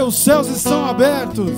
porque os céus estão abertos.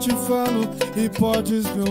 Te falo.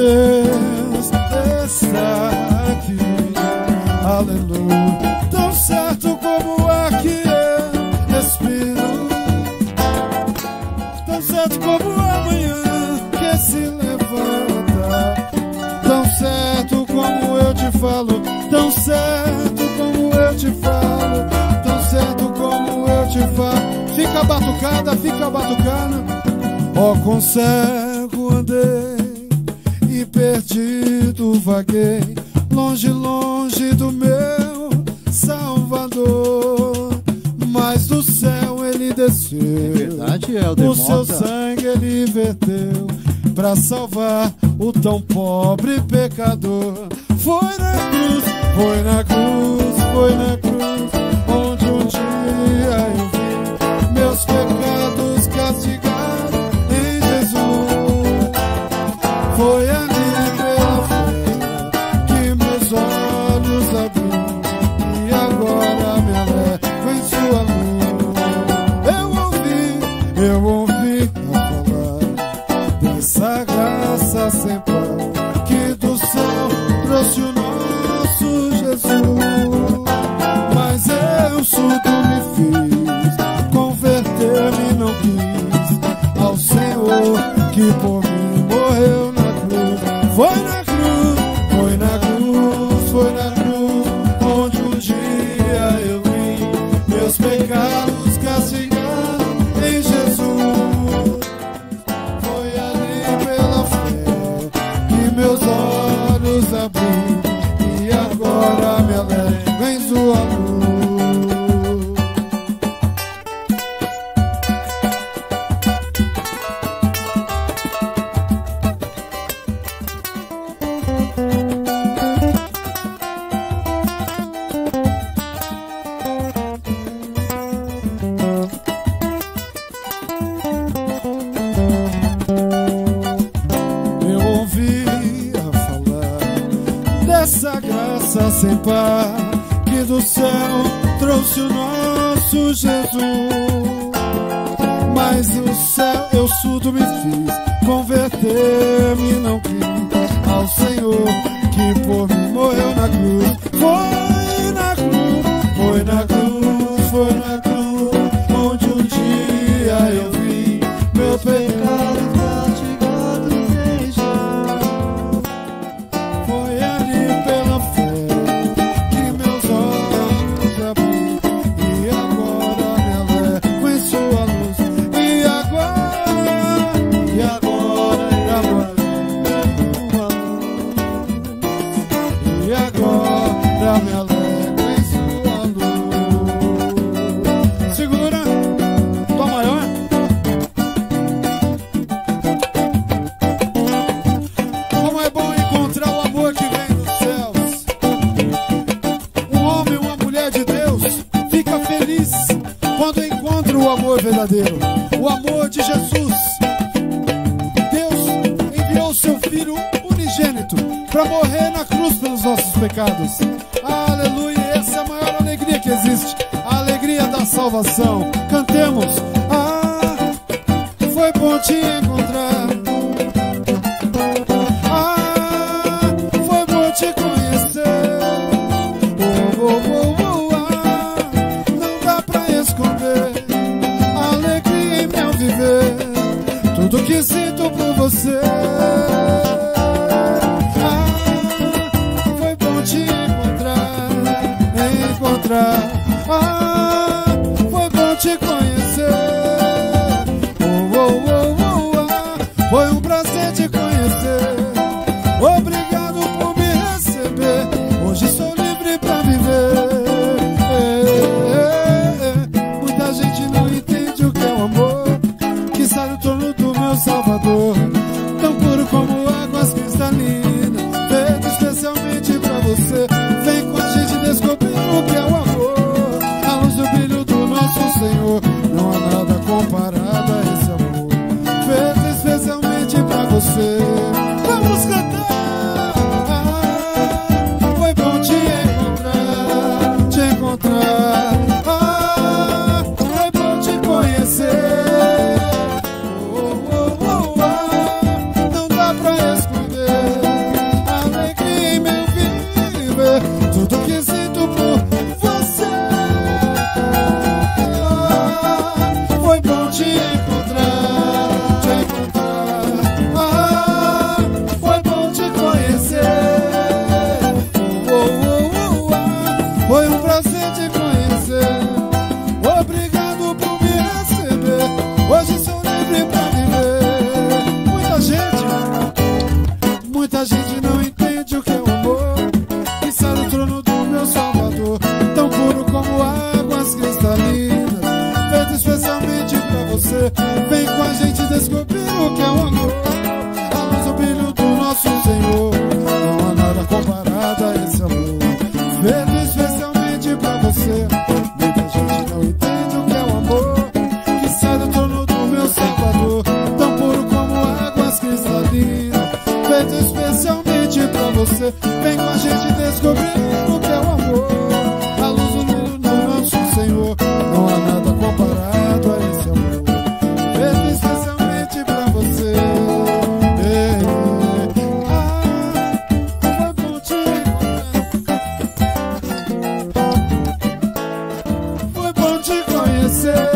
Deus está aqui, aleluia. Tão certo como o ar que eu respiro, tão certo como amanhã que se levanta, tão certo como eu te falo, tão certo como eu te falo, tão certo como eu te falo. Fica batucada, fica batucada. Ó, consigo andar e perdido vaguei, longe, longe do meu Salvador, mas do céu ele desceu, é verdade, Helder, o seu sangue ele verteu, pra salvar o tão pobre pecador. Foi na cruz, foi na cruz, foi na cruz, onde um dia eu vi meus pecados castigados em Jesus. Foi a que por mim morreu na cruz. Foi na cruz, foi na cruz, foi na cruz, onde um dia eu vi meus pecados castigados em Jesus. Foi ali pela fé que meus olhos abriram e agora me alegro em sua luz. Sem par, que do céu trouxe o nosso Jesus, mas o céu eu surdo me fiz, converter-me não quis, ao Senhor que por mim morreu na cruz. Foi na cruz, foi na cruz, foi na cruz, onde um dia eu vi meu pecado castigado em Jesus. Foi ali pela fé verdadeiro, o amor de Jesus. Deus enviou seu Filho unigênito para morrer na cruz pelos nossos pecados. Aleluia, essa é a maior alegria que existe, a alegria da salvação. Cantemos. Ah, foi bom te encontrar. Ah, foi bom te conhecer. Oh, oh, oh, oh. Tudo que sinto por você. Ah, foi bom te encontrar, encontrar. Ah, foi bom te conhecer. Oh, oh, oh, oh, ah, foi um prazer te conhecer. Obrigado por me receber. Hoje sou livre pra viver. Muita gente não entende o que é o amor que sai do trono do meu Salvador, tão puro como águas cristalinas, feito especialmente pra você. Vem com a gente descobrir o que é o amor, a luz do brilho do nosso Senhor. Não há nada comparado a esse amor, feito especialmente pra você. Vamos cantar. Ah, foi bom te encontrar, te encontrar. Ah, foi bom te conhecer. Oh, oh, oh, oh, não dá pra esconder. Muita gente não entende o que é o amor que sai do trono do meu Salvador, tão puro como águas cristalinas, feito especialmente pra você. Vem com a gente descobrir o que é o amor, a luz do brilho do nosso Senhor. Não há nada comparado a esse amor, feito especialmente pra você. Muita gente não entende o que é o amor que sai do trono do meu Salvador, tão puro como águas cristalinas, feito especialmente pra você. Vem com a gente descobrir o que é o amor, a luz do mundo do nosso Senhor. Não há nada comparado a esse amor, feito especialmente pra você. Foi bom te encontrar, foi bom te conhecer.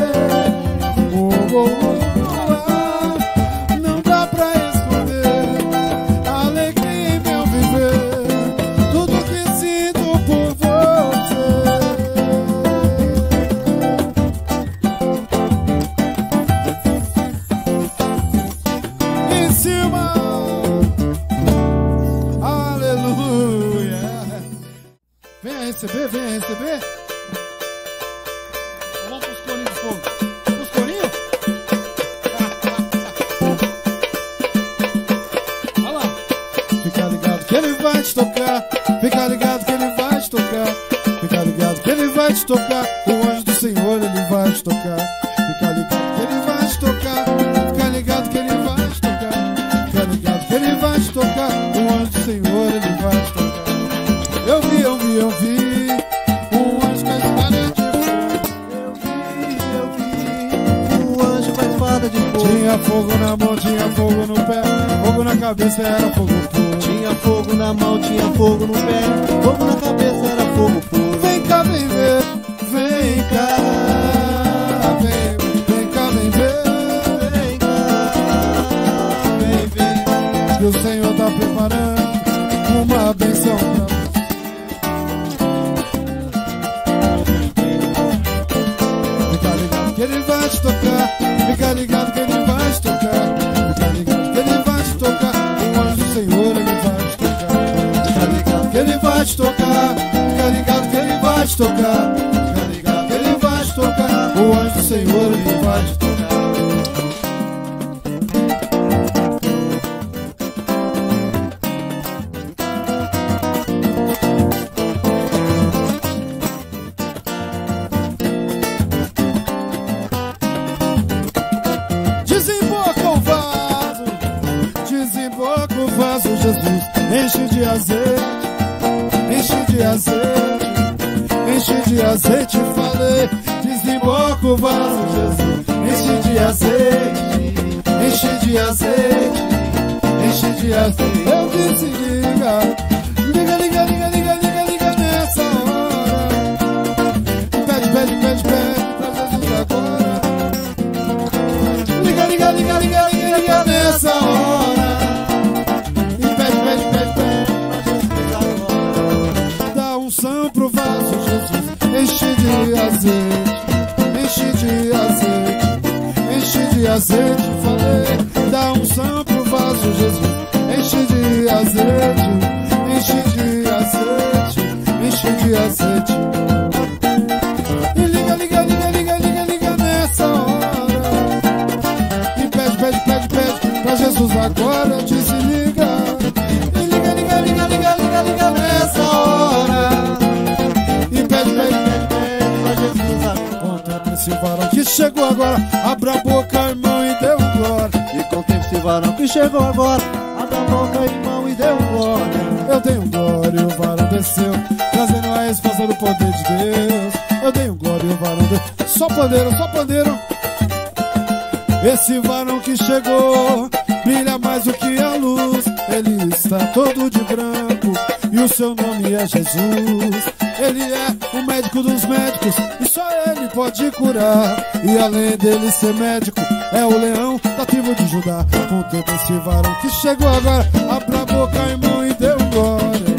E além dele ser médico, é o leão da tribo de Judá. Contenta esse varão que chegou agora. Abra a boca, irmão, e dê um glória.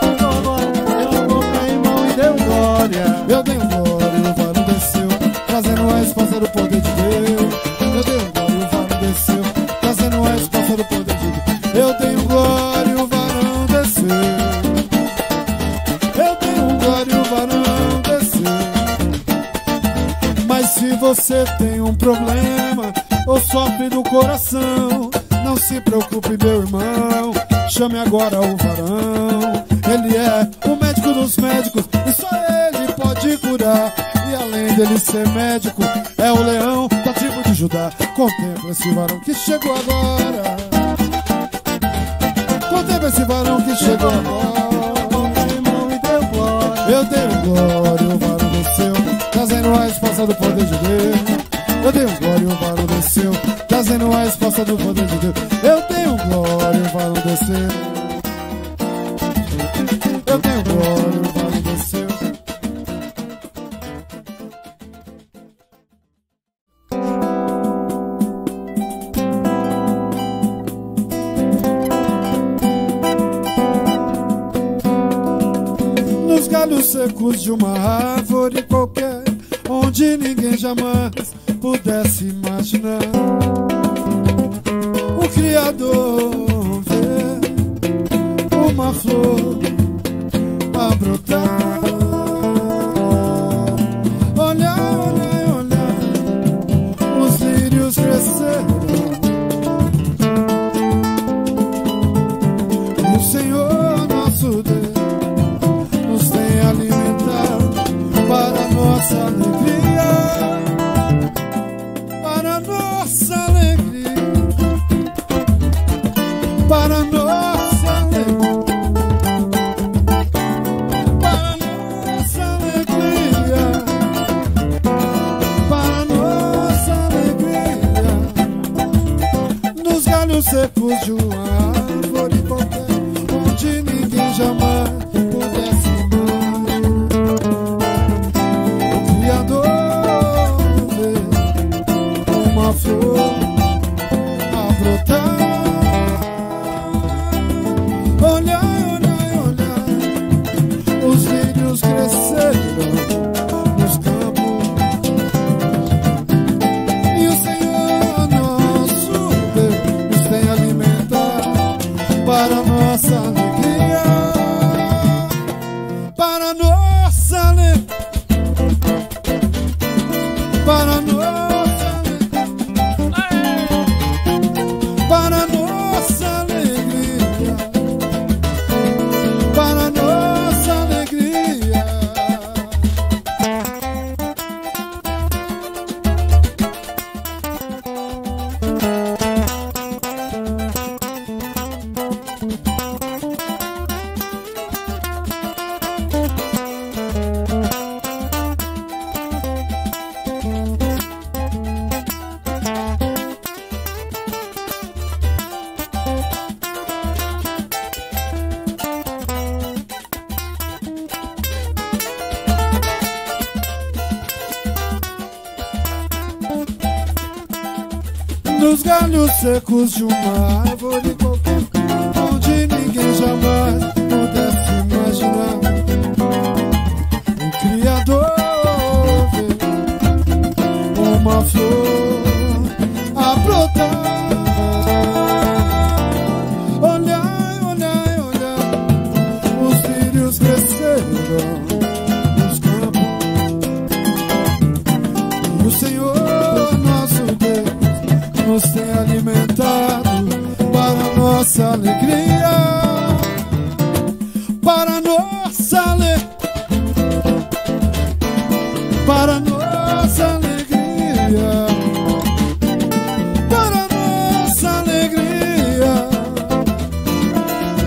Abra a boca, irmão, e dê um glória. Eu dei um glória e o varão desceu, trazendo a esposa do poder de Deus. Eu dei um glória e o varão desceu, trazendo a esposa do poder de Deus. Eu tenho glória e o varão desceu. Eu tenho glória e o varão desceu. Mas se você tem um problema ou sofre do coração, não se preocupe, meu irmão, chame agora o varão. Ele é o médico dos médicos e só ele pode curar. E além dele ser médico, é o leão da tribo de Judá. Contempla esse varão que chegou agora. Contempla esse varão que chegou agora. Irmão, me deu glória. Eu tenho glória, o varão desceu, trazendo a resposta do poder de Deus. Eu tenho glória, o varão desceu, trazendo a resposta do poder de Deus. Eu tenho glória, o varão desceu. Eu tenho glória, o varão desceu. Nos galhos secos de uma árvore qualquer, onde ninguém jamais pudesse imaginar, o Criador vê uma flor a brotar. Olha, olha, olha, os lírios cresceram. O Senhor nosso Deus nos tem alimentado para nossa alegria, para nossa alegria, para nossa alegria, para nossa alegria, para nossa alegria. Nos galhos secos de uma árvore qualquer, onde ninguém jamais pudesse amar, o Criador vê uma flor a brotar. Olha, olha, olha, os lírios cresceram nos campos, e o Senhor nosso Deus nos tem alimentar para nossa alegria, para nossa alegria, para nossa alegria, para nossa alegria, para nossa alegria. Nos galhos secos de uma árvore qualquer, onde ninguém jamais pudesse imaginar, o Criador vê uma flor a brotar. Olha, olha, olha, os lírios cresceram nos campos, e o Senhor nosso Deus nos tem alimentado para nossa alegria, para nossa alegria, para nossa alegria, para nossa alegria,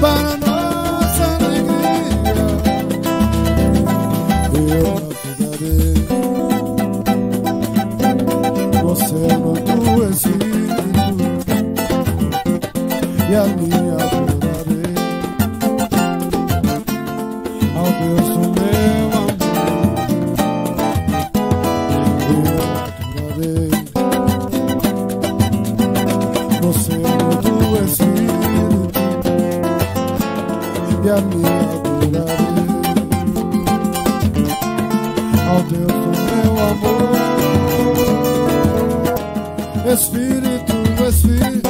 para nossa alegria. Eu ajudarei você no teu exílio, e a minha adorarei ao Deus do meu amor. Eu adorarei você no teu espírito, e a minha adorarei ao Deus do meu amor. Espírito, Espírito,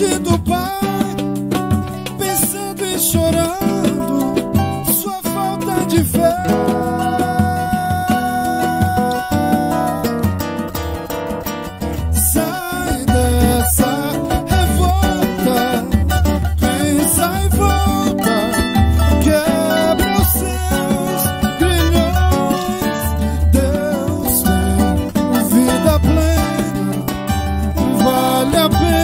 longe do pai, pensando e chorando sua falta de fé. Sai dessa revolta, pensa e volta, quebra os seus grilhões. Deus tem vida plena, vale a pena.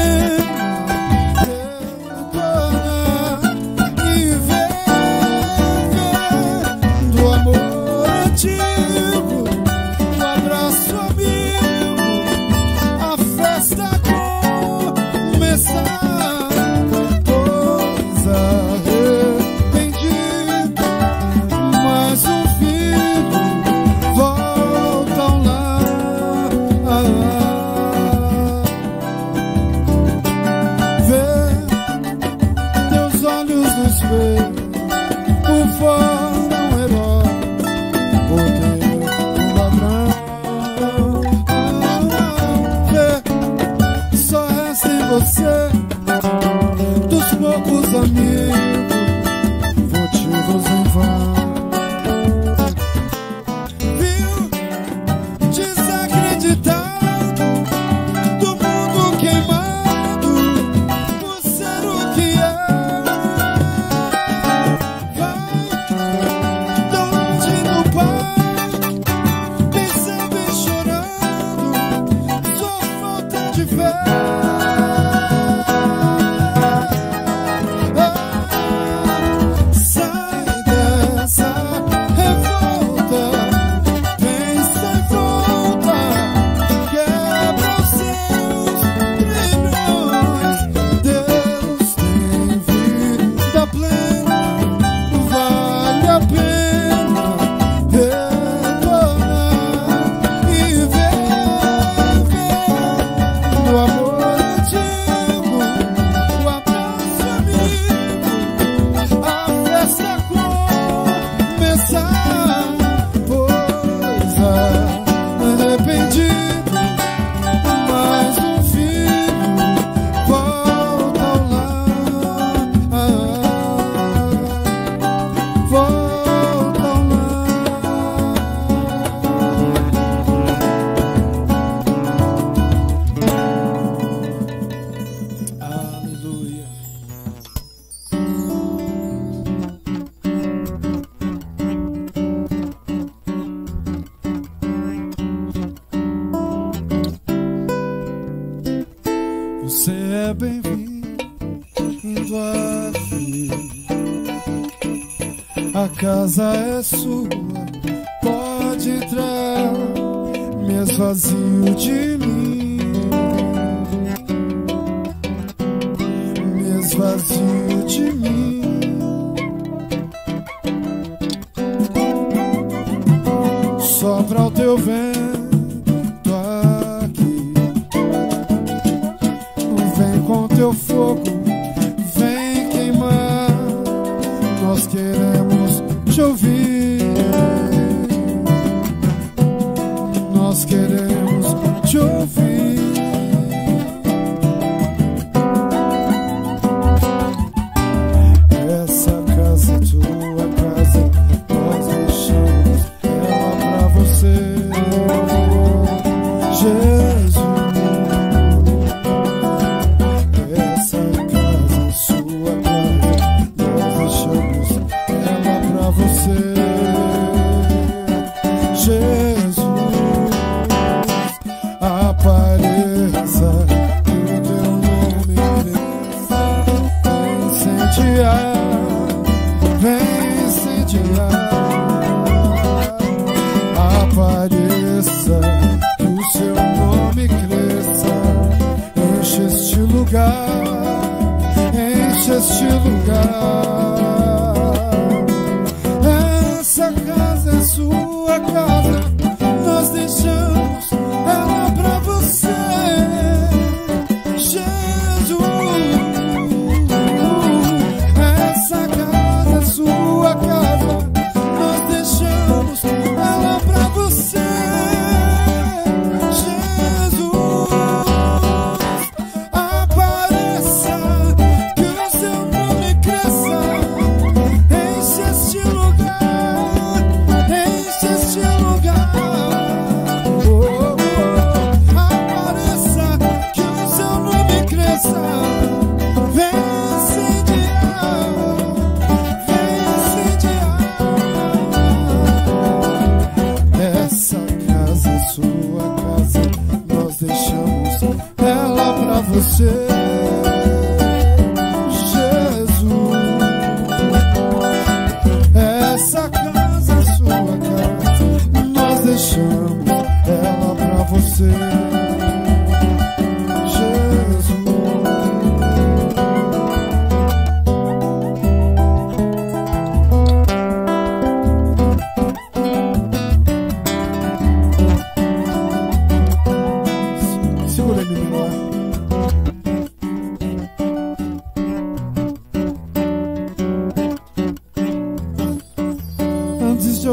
Apareça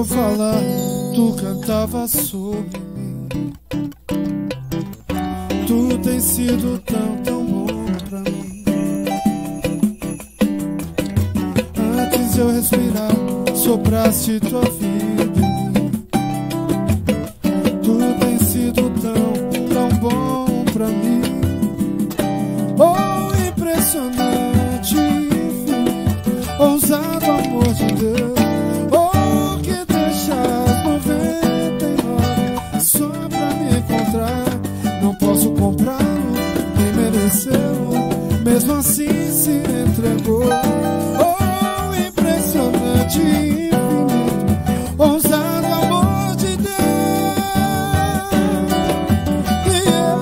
eu falar, tu cantava sobre mim. Tu tens sido tão bom pra mim. Antes de eu respirar, sopraste tua vida em mim. Tu tens sido tão bom pra mim. Oh, impressionante, ousado amor de Deus. Mesmo assim se entregou. Oh, impressionante, infinito, ousado amor de Deus. Yeah, yeah.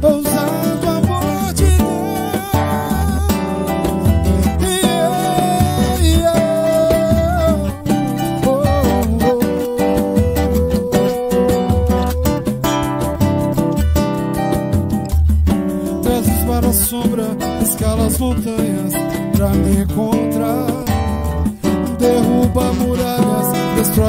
Oh,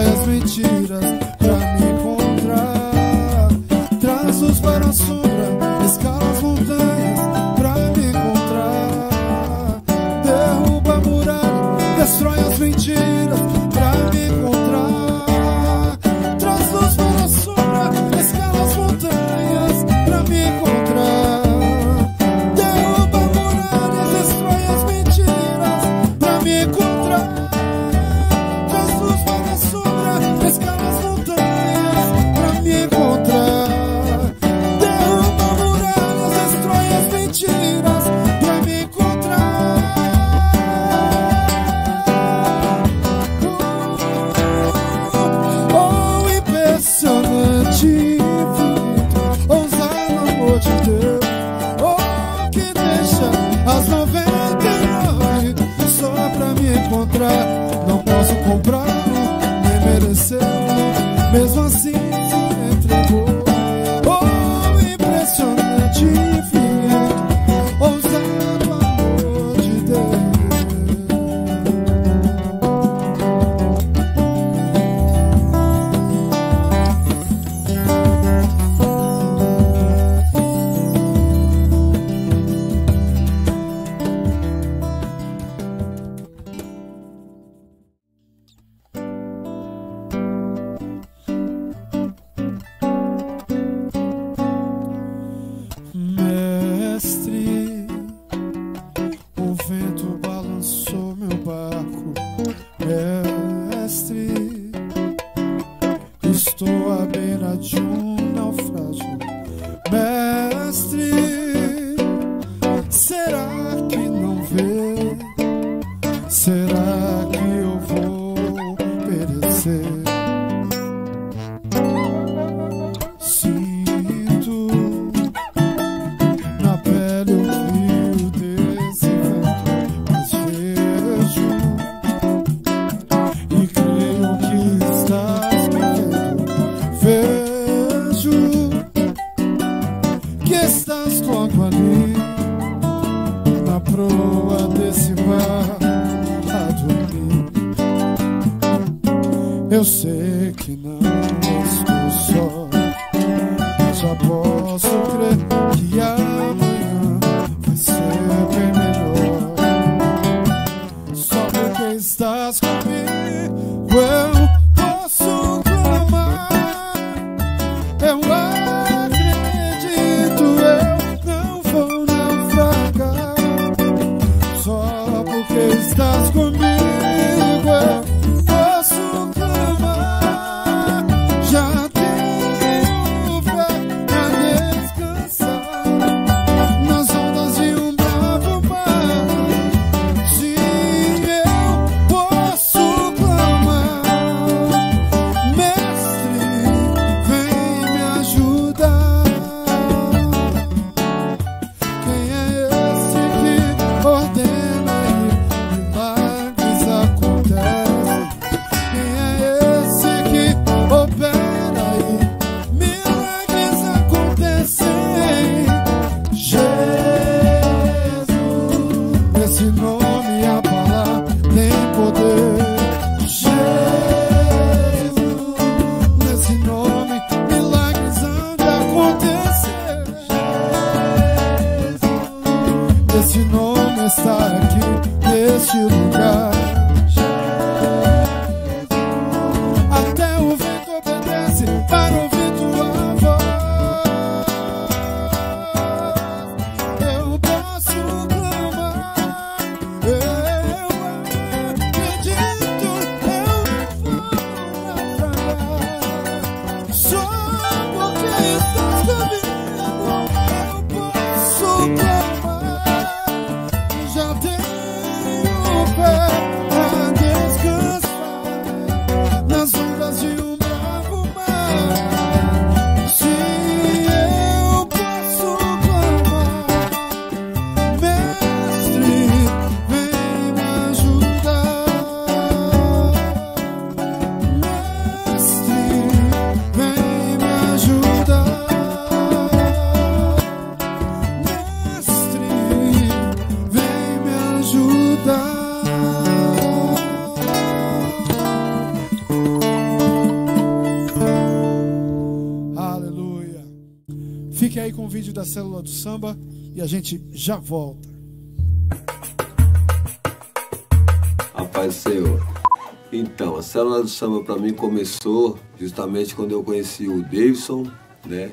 doce para ouvir tua voz. Eu posso clamar, eu acredito, eu não vou naufragar. Só porque estás comigo, eu posso clamar. Já tenho fé. Fique aí com o vídeo da Célula do Samba e a gente já volta. Rapaz, Senhor. Então, a Célula do Samba pra mim começou justamente quando eu conheci o Davidson, né?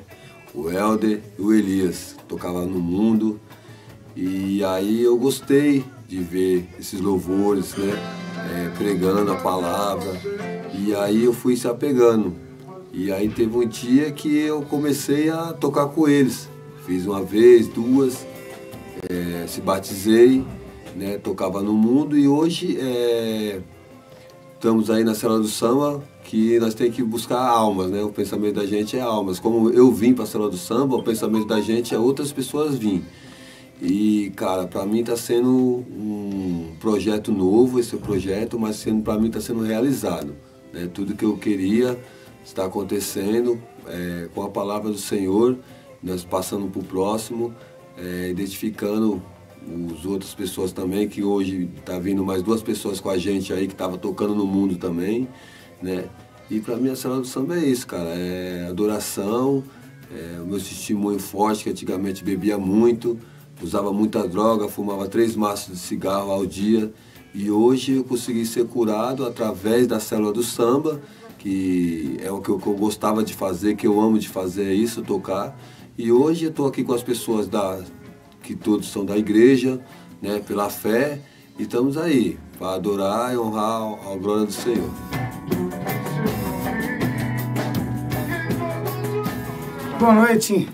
O Helder e o Elias. Tocava no mundo. E aí eu gostei de ver esses louvores, né? Pregando a palavra. E aí eu fui se apegando. E aí teve um dia que eu comecei a tocar com eles. Fiz uma vez, duas, se batizei, né, tocava no mundo e hoje estamos aí na Célula do Samba, que nós temos que buscar almas, né? O pensamento da gente é almas. Como eu vim para a Célula do Samba, o pensamento da gente é outras pessoas virem. E, cara, para mim está sendo um projeto novo, esse projeto, mas para mim está sendo realizado, né? Tudo que eu queria está acontecendo com a palavra do Senhor, nós passando para o próximo, identificando as outras pessoas também, que hoje está vindo mais duas pessoas com a gente aí, que estava tocando no mundo também, né? E para mim a Célula do Samba é isso, cara, é adoração, o meu testemunho forte, que antigamente bebia muito, usava muita droga, fumava 3 maços de cigarro ao dia, e hoje eu consegui ser curado através da Célula do Samba, que é o que eu gostava de fazer, que eu amo de fazer, é isso, tocar. E hoje eu estou aqui com as pessoas que todos são da igreja, né, pela fé, e estamos aí para adorar e honrar a glória do Senhor. Boa noite,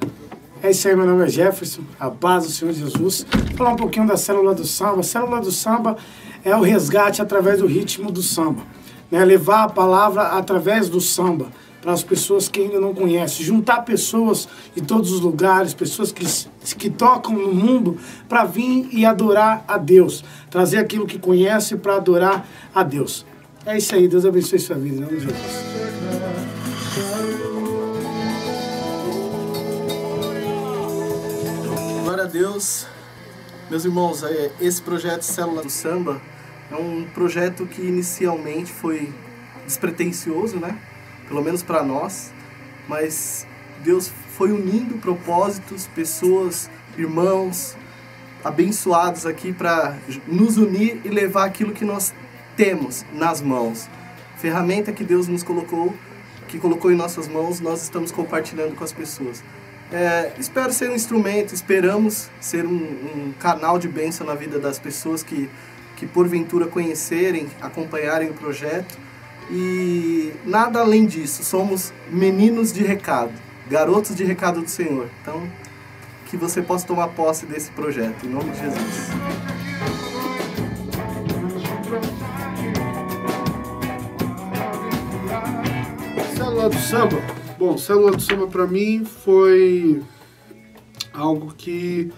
é isso aí, meu nome é Jefferson, a paz do Senhor Jesus. Vou falar um pouquinho da Célula do Samba. A Célula do Samba é o resgate através do ritmo do samba. Né, levar a palavra através do samba para as pessoas que ainda não conhecem, juntar pessoas de todos os lugares, pessoas que tocam no mundo para vir e adorar a Deus, trazer aquilo que conhece para adorar a Deus. É isso aí, Deus abençoe sua vida, em nome de Jesus. Glória a Deus, meus irmãos, esse projeto Célula do Samba é um projeto que inicialmente foi despretensioso, né? Pelo menos para nós, mas Deus foi unindo propósitos, pessoas, irmãos, abençoados aqui para nos unir e levar aquilo que nós temos nas mãos. Ferramenta que Deus nos colocou, que colocou em nossas mãos, nós estamos compartilhando com as pessoas. Espero ser um instrumento, esperamos ser um canal de bênção na vida das pessoas que porventura conhecerem, acompanharem o projeto. E nada além disso, somos meninos de recado, garotos de recado do Senhor. Então, que você possa tomar posse desse projeto, em nome de Jesus. Célula do Samba? Bom, Célula do Samba para mim foi algo que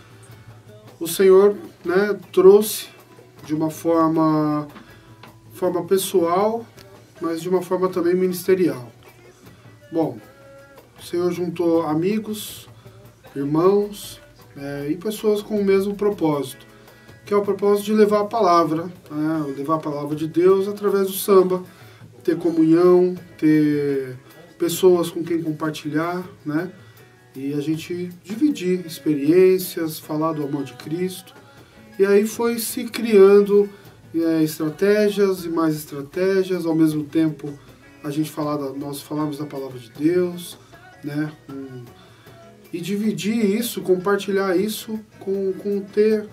o Senhor, né, trouxe de uma forma pessoal, mas de uma forma também ministerial. Bom, o Senhor juntou amigos, irmãos e pessoas com o mesmo propósito, que é o propósito de levar a palavra, né, levar a palavra de Deus através do samba, ter comunhão, ter pessoas com quem compartilhar, né, e a gente dividir experiências, falar do amor de Cristo. E aí foi se criando estratégias e mais estratégias, ao mesmo tempo a gente falar, nós falamos da palavra de Deus, né? E dividir isso, compartilhar isso com ter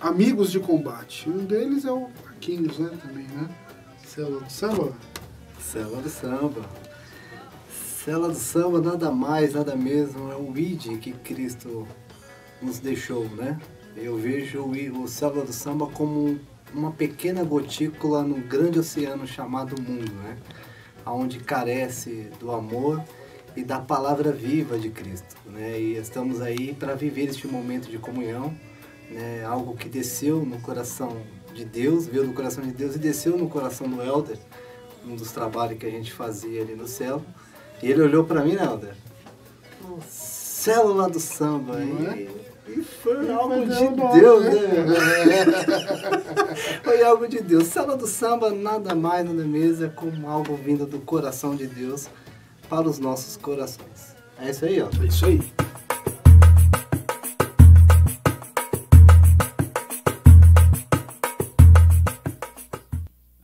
amigos de combate. Um deles é o Aquinhos, né? Também, né? Célula do Samba? Célula do Samba. Célula do Samba nada mais, nada mesmo, é um ID que Cristo nos deixou, né? Eu vejo o Célula do Samba como uma pequena gotícula no grande oceano chamado mundo, né? Onde carece do amor e da palavra viva de Cristo, né? E estamos aí para viver este momento de comunhão, né? Algo que desceu no coração de Deus, veio do coração de Deus e desceu no coração do Helder, um dos trabalhos que a gente fazia ali no céu. E ele olhou para mim, né, Helder? Célula do Samba, hein? E foi algo de Deus, né? Foi algo de Deus. Célula do Samba nada mais, nada menos, é como algo vindo do coração de Deus para os nossos corações. É isso aí, ó. É isso aí.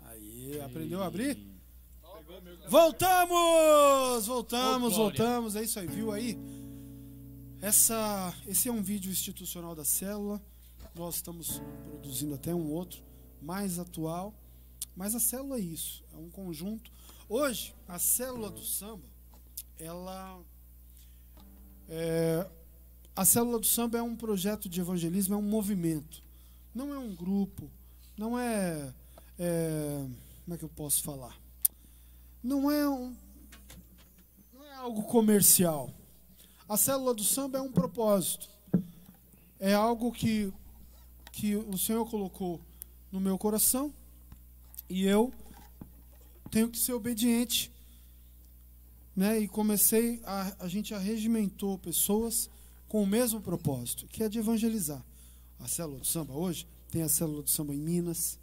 Aí, aprendeu a abrir? Voltamos! Voltamos. É isso aí, viu aí? Esse é um vídeo institucional da Célula. Nós estamos produzindo até um outro, mais atual. Mas a Célula é isso, é um conjunto. Hoje, a Célula do Samba, a Célula do Samba é um projeto de evangelismo, é um movimento. Não é um grupo, não é... como é que eu posso falar? Não é algo comercial. A Célula do Samba é um propósito. É algo que o Senhor colocou no meu coração e eu tenho que ser obediente, né? E comecei, a gente arregimentou pessoas com o mesmo propósito, que é de evangelizar. A Célula do Samba hoje tem a Célula do Samba em Minas,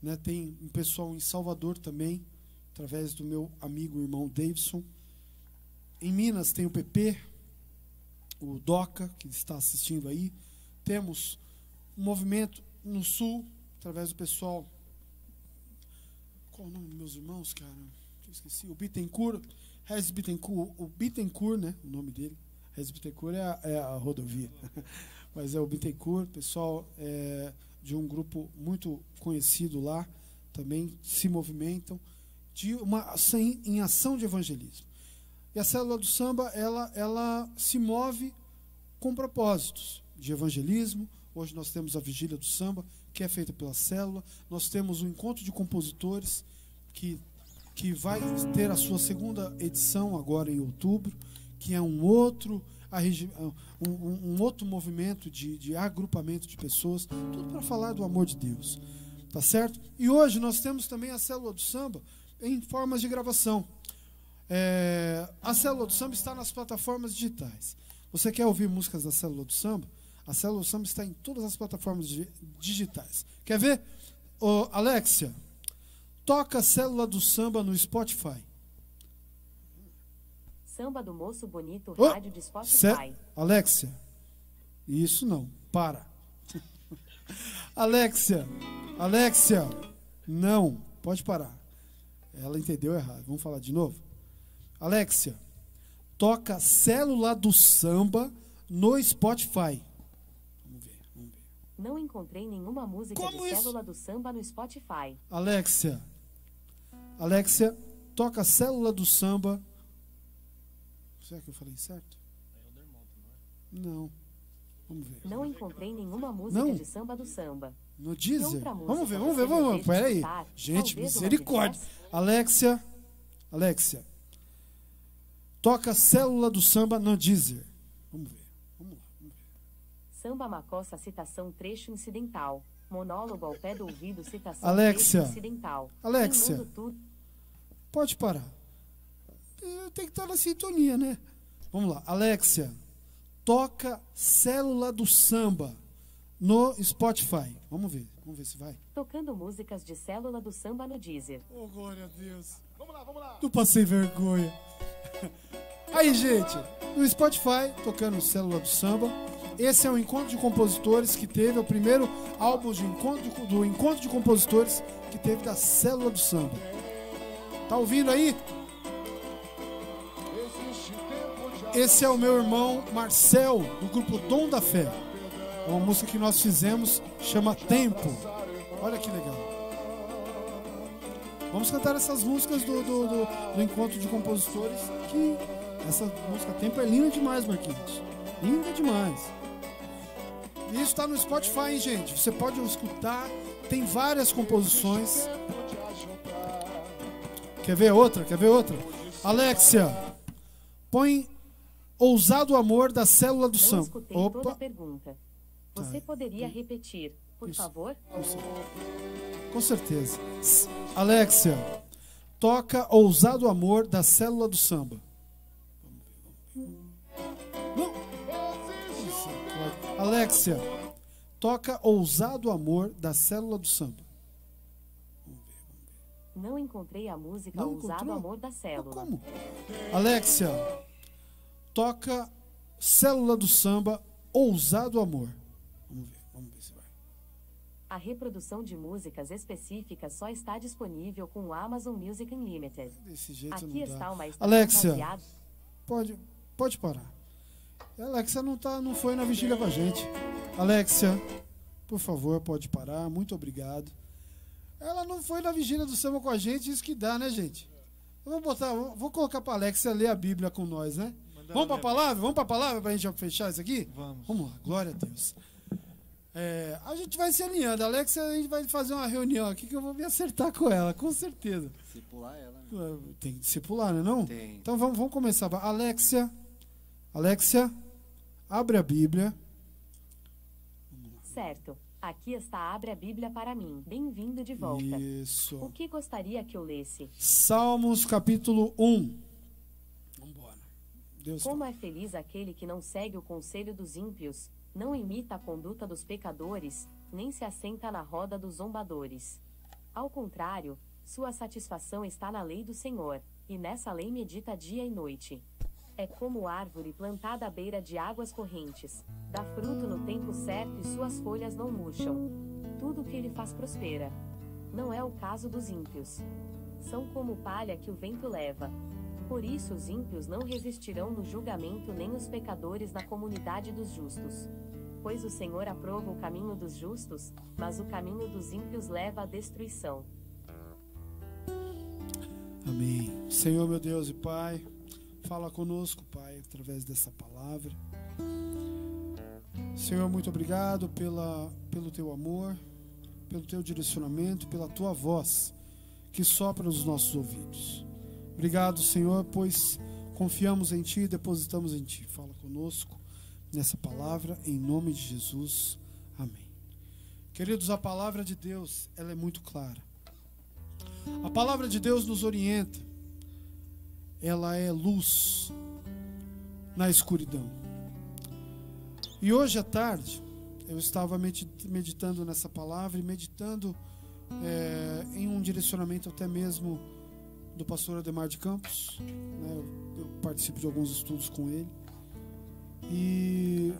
né? Tem um pessoal em Salvador também, através do meu amigo e irmão Davidson. Em Minas tem o PP, o DOCA, que está assistindo aí. Temos um movimento no Sul, através do pessoal... Qual o nome dos meus irmãos, cara? Eu esqueci. O Bittencourt, o Bittencourt, né? O nome dele. Rez Bittencourt é a rodovia. Mas é o Bittencourt, pessoal de um grupo muito conhecido lá, também se movimentam em ação de evangelismo. E a Célula do Samba, ela se move com propósitos de evangelismo. Hoje nós temos a Vigília do Samba, que é feita pela Célula. Nós temos o Encontro de Compositores, que vai ter a sua segunda edição agora em outubro, que é um outro movimento de agrupamento de pessoas, tudo para falar do amor de Deus. Tá certo? E hoje nós temos também a Célula do Samba em formas de gravação. A Célula do Samba está nas plataformas digitais. Você quer ouvir músicas da Célula do Samba? A Célula do Samba está em todas as plataformas digitais. Quer ver? Ô, Alexia, toca a Célula do Samba no Spotify. Samba do Moço Bonito, rádio de Spotify. Alexia, isso não, para. Alexia, não, pode parar. Ela entendeu errado, vamos falar de novo? Alexia, toca Célula do Samba no Spotify. Vamos ver. Não encontrei nenhuma música de Célula do Samba no Spotify. Alexia, toca Célula do Samba. Será que eu falei certo? Não. Vamos ver. Não encontrei nenhuma música de Samba do Samba. No Deezer? Vamos ver. Peraí. Gente, misericórdia. Alexia. Toca Célula do Samba no Deezer. Vamos ver. Samba Macossa, citação trecho incidental. Monólogo ao pé do ouvido, citação trecho incidental. Alexia, pode parar. Tem que estar na sintonia, né? Vamos lá. Alexia, toca Célula do Samba no Spotify. Vamos ver se vai. Tocando músicas de Célula do Samba no Deezer. Oh, glória a Deus. Vamos lá. Não passei vergonha. Aí, gente, no Spotify, tocando Célula do Samba. Esse é o Encontro de Compositores que teve, é o primeiro álbum do Encontro de Compositores que teve da Célula do Samba. Tá ouvindo aí? Esse é o meu irmão Marcel, do grupo Tom da Fé. É uma música que nós fizemos, chama Tempo. Olha que legal. Vamos cantar essas músicas do encontro de compositores. Que essa música Tempo é linda demais, Marquinhos. Linda demais. E isso está no Spotify, hein, gente? Você pode escutar. Tem várias composições. Quer ver outra? Quer ver outra? Alexia, põe Ousado Amor da Célula do Samba. Opa. Pergunta. Você poderia repetir, por favor? Com certeza. Alexia, toca Ousado Amor da Célula do Samba. Não. Alexia, toca Ousado Amor da Célula do Samba. Não encontrei a música Ousado Amor da Célula. Como? Alexia, toca Célula do Samba, Ousado Amor. Vamos ver se vai. A reprodução de músicas específicas só está disponível com o Amazon Music Unlimited. Desse jeito aqui não dá. Está uma Alexia, baseada... pode parar. Alexia não foi na vigília com a gente. Alexia, por favor, pode parar. Muito obrigado. Ela não foi na vigília do samba com a gente, isso que dá, né, gente? Eu vou colocar para Alexia ler a Bíblia com nós, né? Vamos para a palavra? Vamos para a palavra para a gente fechar isso aqui? Vamos lá, glória a Deus. É, a gente vai se alinhando. A Alexia, a gente vai fazer uma reunião aqui que eu vou me acertar com ela, com certeza. Discipular ela, né? Tem que discipular, né, não? Tem. Então vamos começar. Alexia, abre a Bíblia. Certo. Aqui está, abre a Bíblia para mim. Bem-vindo de volta. Isso. O que gostaria que eu lesse? Salmos, capítulo 1. Vambora. Deus Como fala. É feliz aquele que não segue o conselho dos ímpios, não imita a conduta dos pecadores, nem se assenta na roda dos zombadores. Ao contrário, sua satisfação está na lei do Senhor, e nessa lei medita dia e noite. É como árvore plantada à beira de águas correntes, dá fruto no tempo certo e suas folhas não murcham. Tudo que ele faz prospera. Não é o caso dos ímpios. São como palha que o vento leva. Por isso os ímpios não resistirão no julgamento, nem os pecadores na comunidade dos justos. Pois o Senhor aprova o caminho dos justos, mas o caminho dos ímpios leva à destruição. Amém. Senhor, meu Deus e Pai, fala conosco, Pai, através dessa palavra. Senhor, muito obrigado pelo Teu amor, pelo Teu direcionamento, pela Tua voz que sopra nos nossos ouvidos. Obrigado, Senhor, pois confiamos em Ti e depositamos em Ti. Fala conosco nessa palavra, em nome de Jesus. Amém. Queridos, a palavra de Deus, ela é muito clara. A palavra de Deus nos orienta. Ela é luz na escuridão. E hoje à tarde, eu estava meditando nessa palavra e meditando em um direcionamento até mesmo do pastor Ademar de Campos, né? Eu participo de alguns estudos com ele e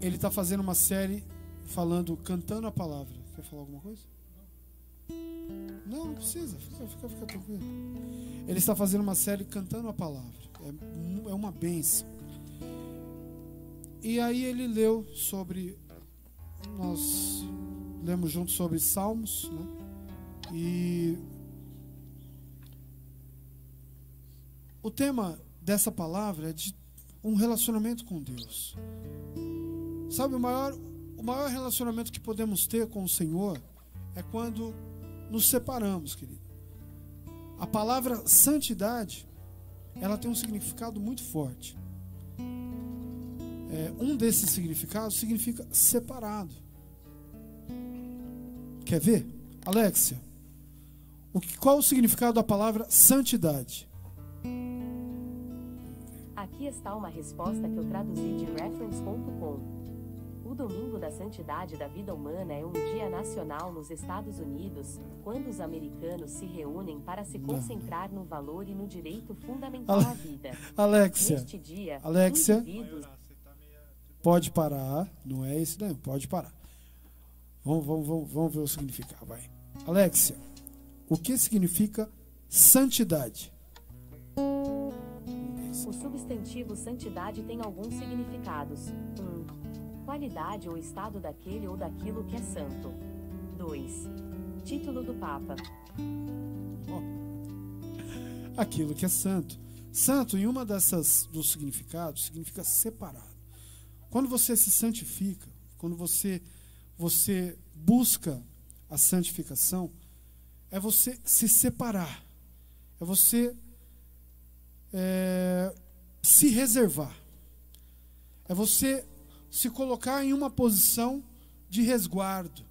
ele está fazendo uma série falando, cantando a palavra. Quer falar alguma coisa? Não precisa, fica tranquilo. Ele está fazendo uma série cantando a palavra, é uma bênção. E aí ele leu sobre, nós lemos juntos sobre Salmos, né? E o tema dessa palavra é de um relacionamento com Deus. Sabe, o maior relacionamento que podemos ter com o Senhor é quando nos separamos, querido. A palavra santidade, ela tem um significado muito forte. Um desses significados significa separado. Quer ver? Alexia, qual o significado da palavra santidade? Aqui está uma resposta que eu traduzi de reference.com. O Domingo da Santidade da Vida Humana é um dia nacional nos Estados Unidos, quando os americanos se reúnem para se concentrar no valor e no direito fundamental à vida. Alexia, neste dia, Alexia, pode parar, não é isso, não, pode parar. Vamos ver o significado, vai. Alexia, o que significa santidade? O substantivo santidade tem alguns significados. 1. Qualidade ou estado daquele ou daquilo que é santo. 2. Título do Papa. Aquilo que é santo. Santo, em uma dessas dos significados, significa separado. Quando você se santifica, quando você busca a santificação, é você se separar, é você se reservar, é você se colocar em uma posição de resguardo.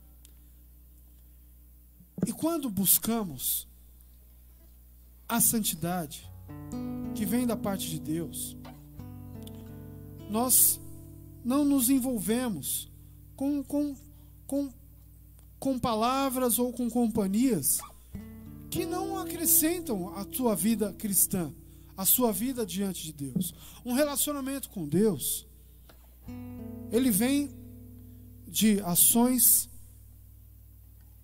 E quando buscamos a santidade que vem da parte de Deus, nós não nos envolvemos com palavras ou com companhias que não acrescentam a tua vida cristã, a sua vida diante de Deus. Um relacionamento com Deus, ele vem de ações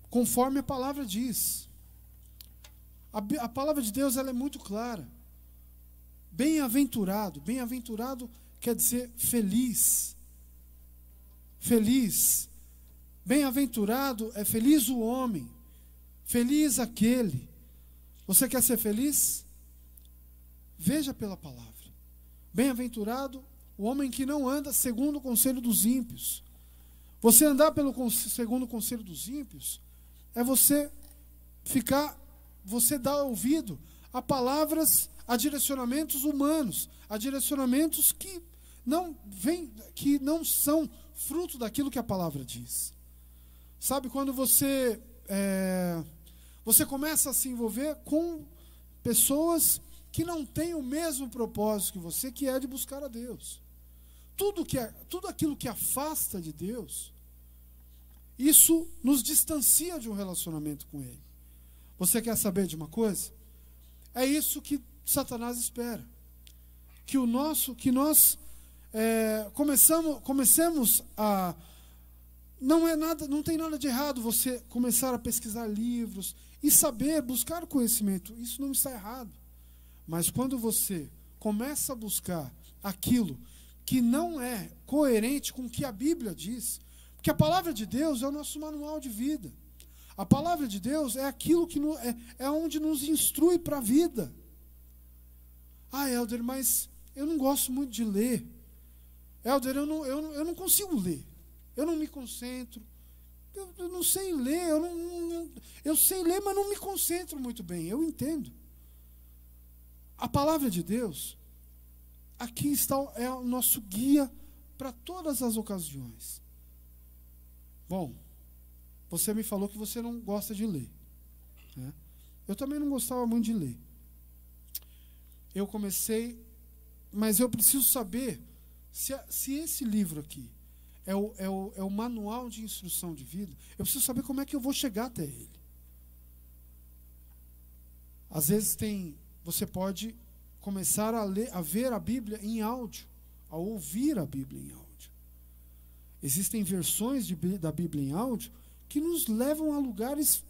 conforme a palavra diz. A palavra de Deus, ela é muito clara. Bem-aventurado. Bem-aventurado quer dizer feliz. Feliz. Bem-aventurado é feliz o homem. Feliz aquele. Você quer ser feliz? Veja pela palavra. Bem-aventurado o homem que não anda segundo o conselho dos ímpios. Você andar segundo o conselho dos ímpios é você ficar... Você dá ouvido a palavras, a direcionamentos humanos, a direcionamentos que não são fruto daquilo que a palavra diz. Sabe, quando você começa a se envolver com pessoas que não têm o mesmo propósito que você, que é de buscar a Deus. Tudo aquilo que afasta de Deus, isso nos distancia de um relacionamento com Ele. Você quer saber de uma coisa? É isso que Satanás espera. Que nós comecemos a... Não tem nada de errado você começar a pesquisar livros e saber, buscar conhecimento. Isso não está errado. Mas quando você começa a buscar aquilo que não é coerente com o que a Bíblia diz, porque a palavra de Deus é o nosso manual de vida. A palavra de Deus é aquilo que é onde nos instrui para a vida. Ah, Helder, mas eu não gosto muito de ler. Helder, eu não consigo ler. Eu não me concentro. Eu não sei ler. Eu sei ler, mas não me concentro muito bem. Eu entendo. A palavra de Deus, aqui está, é o nosso guia para todas as ocasiões. Bom, você me falou que você não gosta de ler, né? Eu também não gostava muito de ler. Eu comecei, mas eu preciso saber se esse livro aqui é o manual de instrução de vida. Eu preciso saber como é que eu vou chegar até ele. Às vezes você pode começar a ver a Bíblia em áudio, a ouvir a Bíblia em áudio. Existem versões da Bíblia em áudio que nos levam a lugares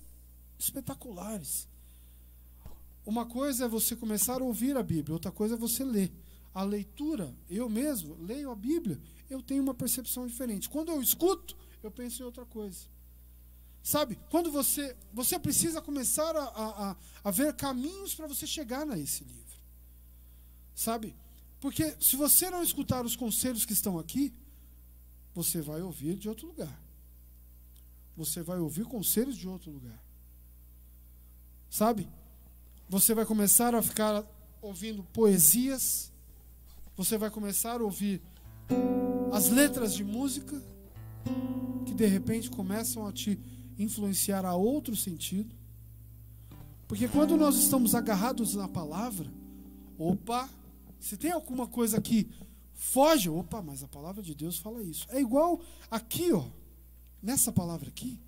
espetaculares. Uma coisa é você começar a ouvir a Bíblia, outra coisa é você ler. A leitura, eu mesmo leio a Bíblia, eu tenho uma percepção diferente. Quando eu escuto, eu penso em outra coisa. Sabe, quando você precisa começar a ver caminhos para você chegar nesse livro. Sabe, porque se você não escutar os conselhos que estão aqui, você vai ouvir de outro lugar. Você vai ouvir conselhos de outro lugar. Sabe? Você vai começar a ficar ouvindo poesias. Você vai começar a ouvir as letras de música, que de repente começam a te influenciar a outro sentido. Porque quando nós estamos agarrados na palavra, opa, se tem alguma coisa que foge, opa, mas a palavra de Deus fala isso. É igual aqui, ó. Nessa palavra aqui,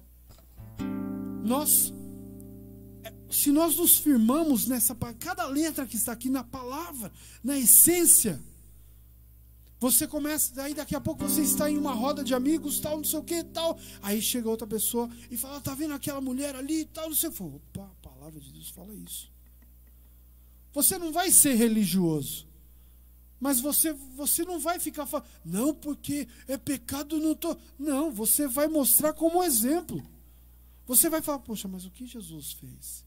se nós nos firmamos nessa palavra, cada letra que está aqui na palavra, na essência, você começa, daí daqui a pouco você está em uma roda de amigos, tal, não sei o que, tal, aí chega outra pessoa e fala, tá vendo aquela mulher ali, tal, não sei o que, opa, a palavra palavra de Deus fala isso. Você não vai ser religioso, mas você não vai ficar falando, não, porque é pecado, não estou. Não, você vai mostrar como exemplo. Você vai falar, poxa, mas o que Jesus fez?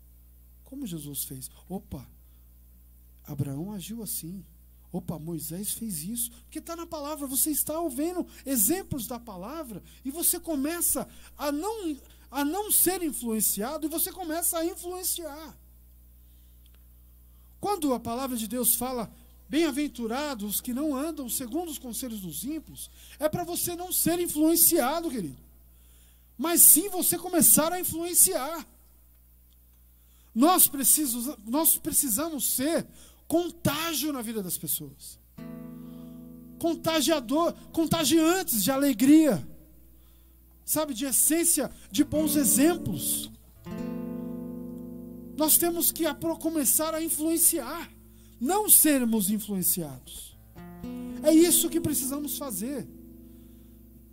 Como Jesus fez? Opa, Abraão agiu assim. Opa, Moisés fez isso. Porque está na palavra, você está ouvindo exemplos da palavra e você começa a não ser influenciado e você começa a influenciar. Quando a palavra de Deus fala, bem-aventurados os que não andam segundo os conselhos dos ímpios, é para você não ser influenciado, querido. Mas sim você começar a influenciar. Nós precisamos ser contágio na vida das pessoas, contagiantes de alegria, sabe, de essência, de bons exemplos. Nós temos que começar a influenciar, não sermos influenciados. É isso que precisamos fazer.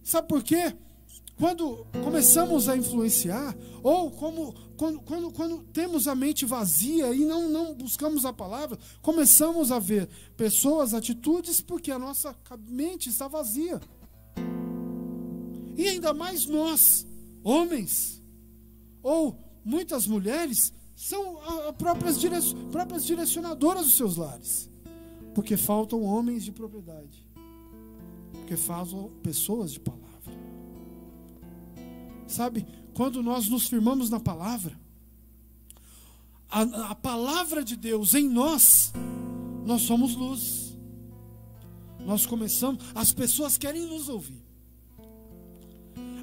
Sabe por quê? Quando começamos a influenciar, ou quando temos a mente vazia e não buscamos a palavra, começamos a ver pessoas, atitudes, porque a nossa mente está vazia. E ainda mais nós, homens, ou muitas mulheres, são próprias direcionadoras dos seus lares, porque faltam homens de propriedade, porque faltam pessoas de palavra. Sabe, quando nós nos firmamos na palavra, a palavra de Deus em nós, nós somos luz. Nós começamos, as pessoas querem nos ouvir.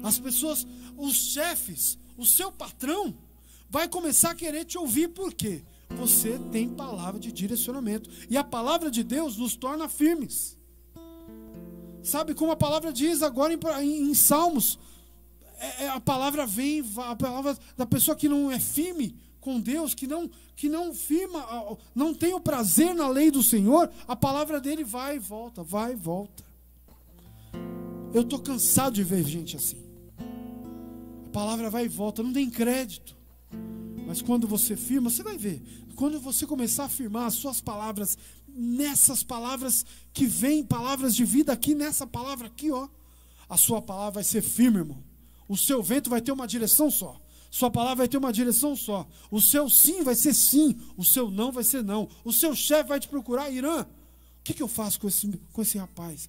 As pessoas, os chefes, o seu patrão vai começar a querer te ouvir, por quê? Você tem palavra de direcionamento. E a palavra de Deus nos torna firmes. Sabe como a palavra diz agora em Salmos? A palavra vem, a palavra da pessoa que não é firme com Deus, que não firma, não tem o prazer na lei do Senhor, a palavra dele vai e volta, vai e volta. Eu estou cansado de ver gente assim. A palavra vai e volta, não tem crédito. Mas quando você firma, você vai ver. Quando você começar a firmar as suas palavras, nessas palavras que vêm, palavras de vida aqui, nessa palavra aqui, ó, a sua palavra vai ser firme, irmão. O seu vento vai ter uma direção só. Sua palavra vai ter uma direção só. O seu sim vai ser sim. O seu não vai ser não. O seu chefe vai te procurar, Irã, o que eu faço com esse rapaz?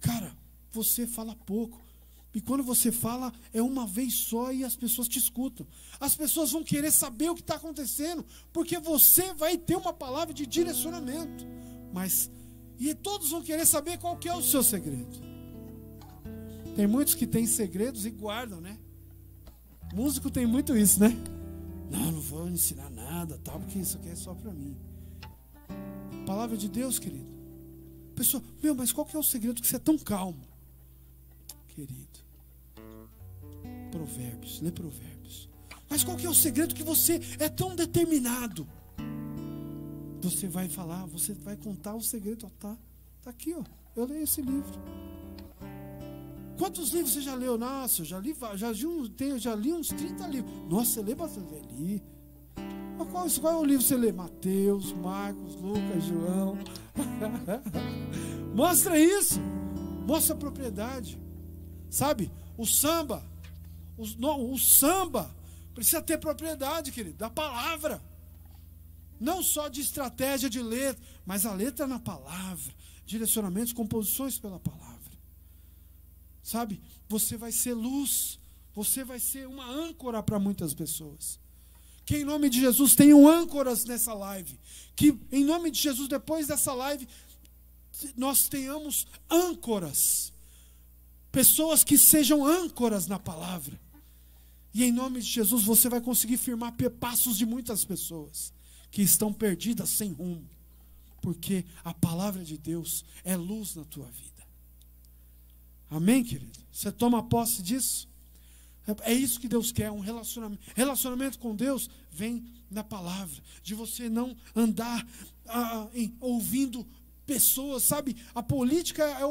Cara, você fala pouco. E quando você fala, é uma vez só e as pessoas te escutam. As pessoas vão querer saber o que está acontecendo, porque você vai ter uma palavra de direcionamento. Mas, e todos vão querer saber qual que é o seu segredo. Tem muitos que têm segredos e guardam, né? Músico tem muito isso, né? Não vou ensinar nada, tal, porque isso aqui é só para mim. Palavra de Deus, querido. Pessoa, meu, mas qual que é o segredo que você é tão calmo? Querido. Provérbios, lê Provérbios. Mas qual que é o segredo que você é tão determinado? Você vai falar, você vai contar o segredo, ó, tá aqui, ó. Eu leio esse livro. Quantos livros você já leu? Nossa, eu já li uns 30 livros. Nossa, você lê bastante. Ali. Mas qual é o livro que você lê? Mateus, Marcos, Lucas, João. Mostra isso. Mostra a propriedade. Sabe? O samba. O samba precisa ter propriedade, querido. Da palavra. Não só de estratégia de letra, mas a letra na palavra. Direcionamentos, composições pela palavra. Sabe, você vai ser luz, você vai ser uma âncora para muitas pessoas. Que em nome de Jesus tenham âncoras nessa live. Que em nome de Jesus, depois dessa live, nós tenhamos âncoras. Pessoas que sejam âncoras na palavra. E em nome de Jesus você vai conseguir firmar passos de muitas pessoas que estão perdidas sem rumo. Porque a palavra de Deus é luz na tua vida. Amém, querido? Você toma posse disso? É isso que Deus quer, um relacionamento. Relacionamento com Deus vem na palavra. De você não andar ouvindo pessoas, sabe? A política é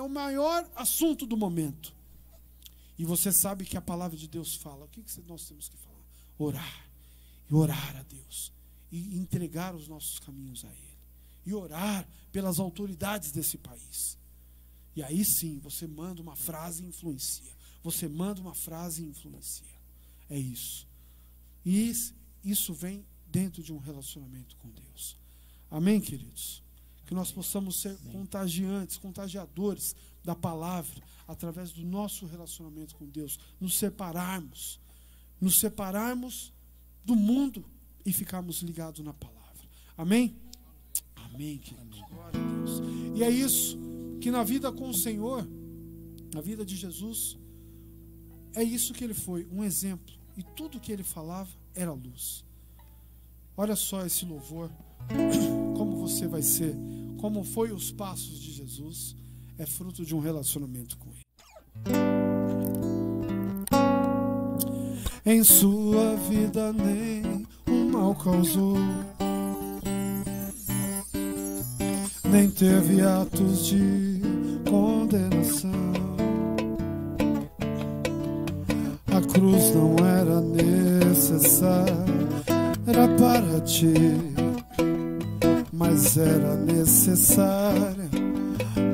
o maior assunto do momento. E você sabe que a palavra de Deus fala. O que nós temos que falar? Orar. e orar a Deus, e entregar os nossos caminhos a Ele, e orar pelas autoridades desse país. E aí sim, você manda uma frase e influencia. Você manda uma frase e influencia. É isso. E isso vem dentro de um relacionamento com Deus. Amém, queridos? Que nós possamos ser contagiantes, contagiadores da palavra, através do nosso relacionamento com Deus. Nos separarmos do mundo e ficarmos ligados na palavra. Amém? Amém, queridos. Glória a Deus. E é isso, que na vida com o Senhor, na vida de Jesus, é isso que ele foi, um exemplo. E tudo que ele falava era luz. Olha só esse louvor, como você vai ser, como foi os passos de Jesus, é fruto de um relacionamento com ele. Em sua vida nem o mal causou, nem teve atos de condenação. A cruz não era necessária, era para ti, mas era necessária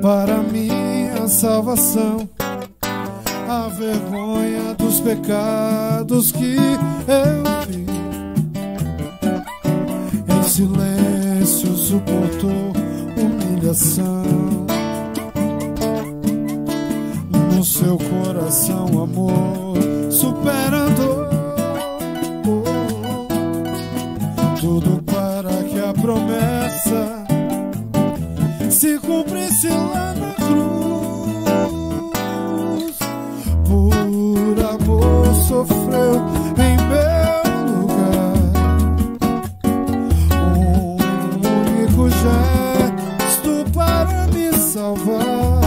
para minha salvação. A vergonha dos pecados que eu vi, em silêncio suportou humilhação. No seu coração, amor superando tudo para que a promessa se cumprisse lá na cruz. Por amor sofreu em meu lugar, um único já salvar.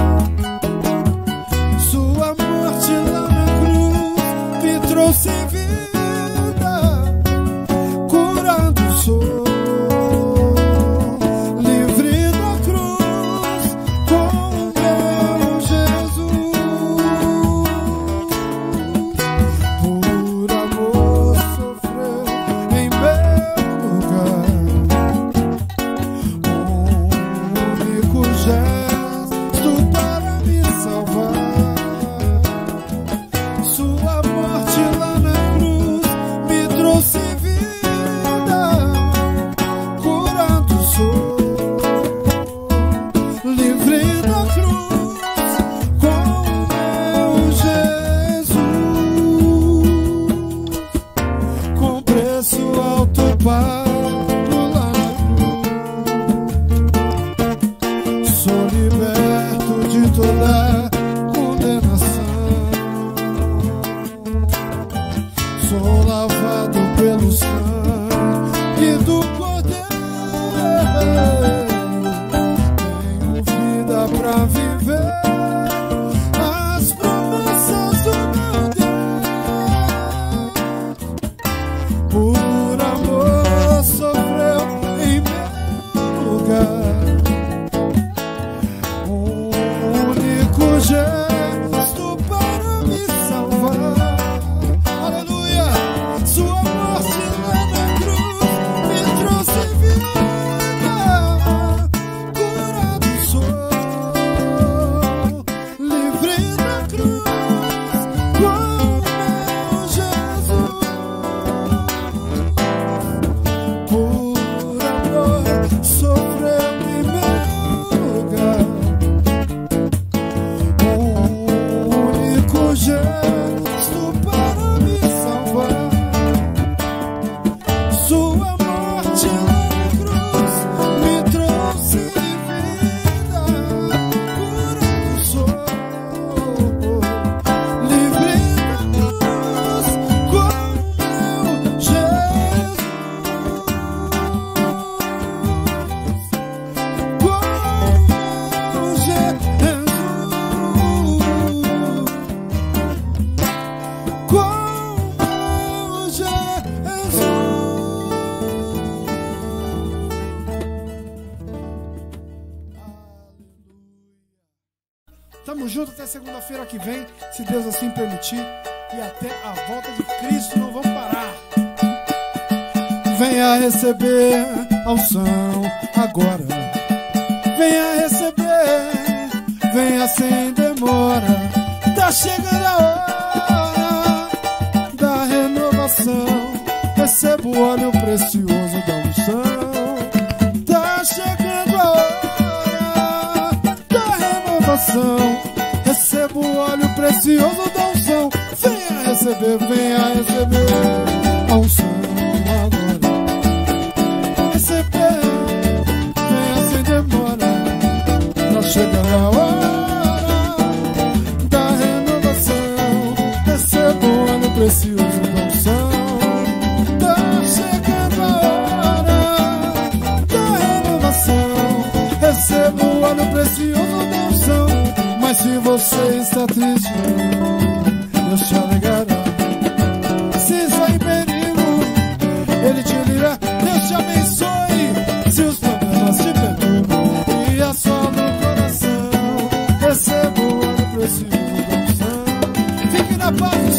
Sua morte lá na cruz me trouxe vida, curado sou, livre da cruz com o meu Jesus. Por amor sofreu em meu lugar, um único já segunda-feira que vem, se Deus assim permitir, e até a volta de Cristo, não vamos parar. Venha receber a unção agora. Venha receber, venha sem demora. Tá chegando a hora da renovação. Receba o óleo precioso da unção. Tá chegando a hora da renovação. Receba o óleo precioso da unção. Venha receber a unção. Chega a hora da renovação, receba o óleo precioso da unção. Tá chegando a hora da renovação, receba o óleo precioso da unção. Mas se você está triste, Deus te alegrará. Se está em perigo, Ele te dirá. Deus te abençoe, se os problemas te perturbam e a sua receba o óleo precioso da unção. Fique na paz.